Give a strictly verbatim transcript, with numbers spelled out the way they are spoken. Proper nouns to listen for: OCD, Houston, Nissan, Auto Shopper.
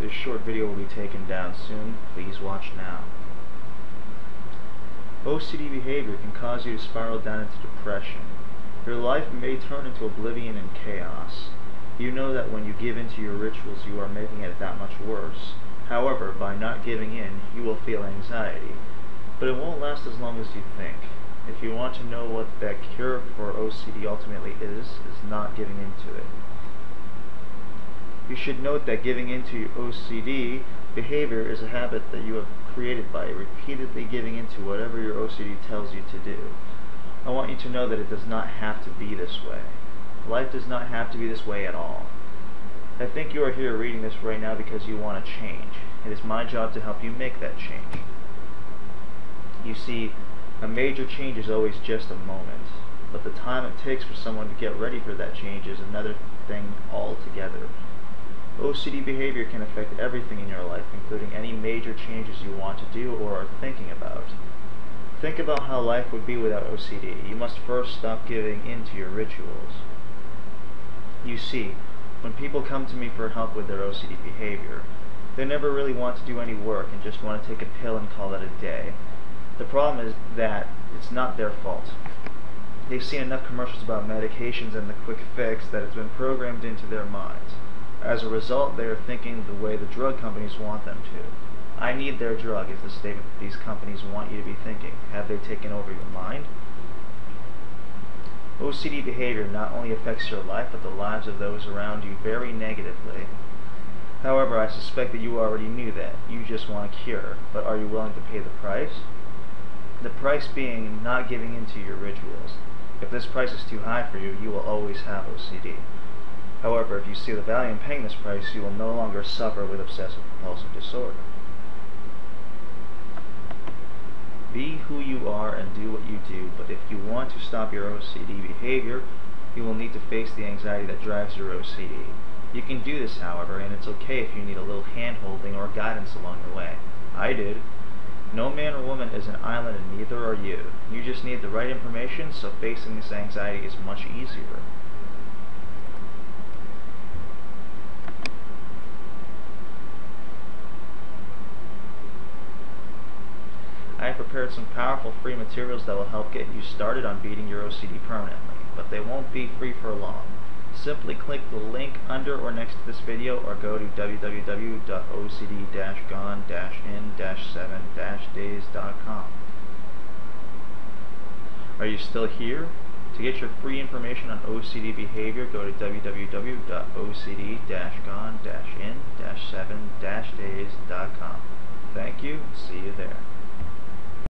This short video will be taken down soon. Please watch now. O C D behavior can cause you to spiral down into depression. Your life may turn into oblivion and chaos. You know that when you give in to your rituals, you are making it that much worse. However, by not giving in, you will feel anxiety. But it won't last as long as you think. If you want to know what that cure for O C D ultimately is, is not giving in to it. You should note that giving in to O C D behavior is a habit that you have created by repeatedly giving in to whatever your O C D tells you to do. I want you to know that it does not have to be this way. Life does not have to be this way at all. I think you are here reading this right now because you want to change. It is my job to help you make that change. You see, a major change is always just a moment, but the time it takes for someone to get ready for that change is another thing altogether. O C D behavior can affect everything in your life, including any major changes you want to do or are thinking about. Think about how life would be without O C D. You must first stop giving in to your rituals. You see, when people come to me for help with their O C D behavior, they never really want to do any work and just want to take a pill and call it a day. The problem is that it's not their fault. They've seen enough commercials about medications and the quick fix that it's been programmed into their minds. As a result, they are thinking the way the drug companies want them to. I need their drug is the statement that these companies want you to be thinking. Have they taken over your mind? O C D behavior not only affects your life, but the lives of those around you very negatively. However, I suspect that you already knew that. You just want a cure, but are you willing to pay the price? The price being not giving in to your rituals. If this price is too high for you, you will always have O C D. However, if you see the value in paying this price, you will no longer suffer with obsessive-compulsive disorder. Be who you are and do what you do, but if you want to stop your O C D behavior, you will need to face the anxiety that drives your O C D. You can do this, however, and it's okay if you need a little hand-holding or guidance along the way. I did. No man or woman is an island, and neither are you. You just need the right information, so facing this anxiety is much easier. I have prepared some powerful free materials that will help get you started on beating your O C D permanently, but they won't be free for long. Simply click the link under or next to this video or go to w w w dot o c d dash gone dash in dash seven dash days dot com. Are you still here? To get your free information on O C D behavior, go to w w w dot o c d dash gone dash in dash seven dash days dot com. Thank you. See you there.